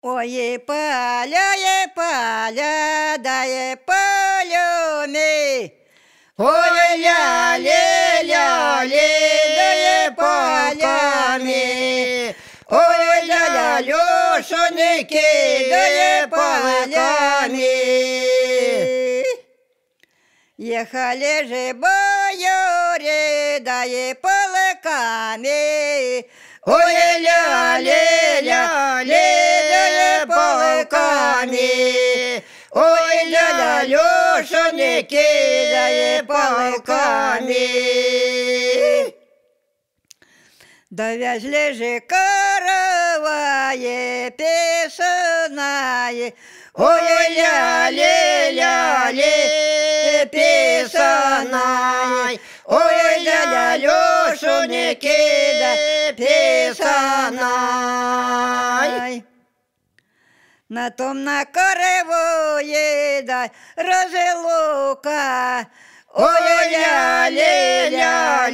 Ой, поля, дай полями. Ой, ля-ля-ля-ля, дай полями. Ой, ля-ля-лёшеньки, дай полями. Ехали же бояре, дай полками. Ой, ля-ля-ля-ля, полками. Ой, ля-ля-лёшеньки, дай полками. Довезли же каравае песанае. Ой, ля-ля-ля-ля, песанае. Ой, ля-ля-лёшеньки, дай песанае. На том на коровое дай разлука. Ой, ля-ля-ля-ля,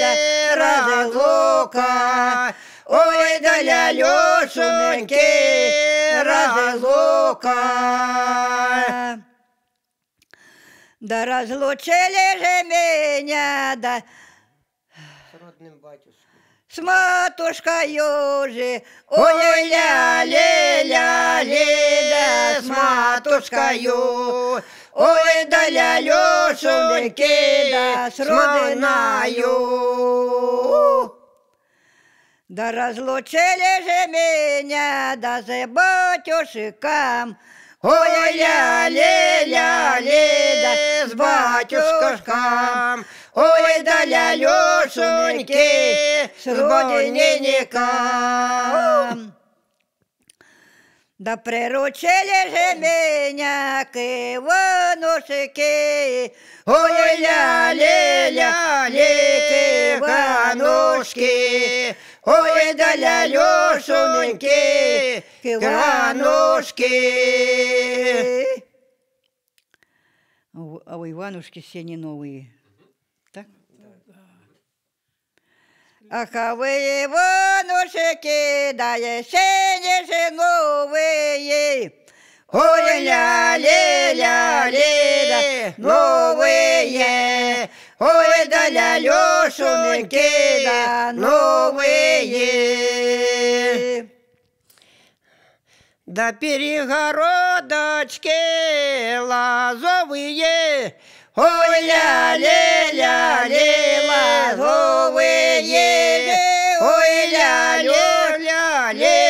дай разлука. Ой, да ля-лёшеньки, разлука. Да разлучили же меня, да с родным батюшкой, с матушкою же. Ой, ля-ля-ля-ля, да с матушкою. Ой, да ля-лёшеньки, да с родиною. Да разлучили же меня, да с батюшком. Ой, ля-ля-ля-ля, да с батюшком. Ой, да ля-лёшеньки, с родинником. Да приручили же меня к Иванушке. Ой, ля-ля-ля-ля, к Иванушке. Ой, да ля-лёшеньки, к Иванушке. А у Иванушки все не новые. Так? Ах, а вы, Иванушки, да сени же новые. Ой, ля-ля-ля-ля, новые. Ой, да ля-лёшеньки, да новые. Да перегородочки лазовые. Ой, ля-ля-ля-ля, лазовые. Ой, ля-ля-ля-ля.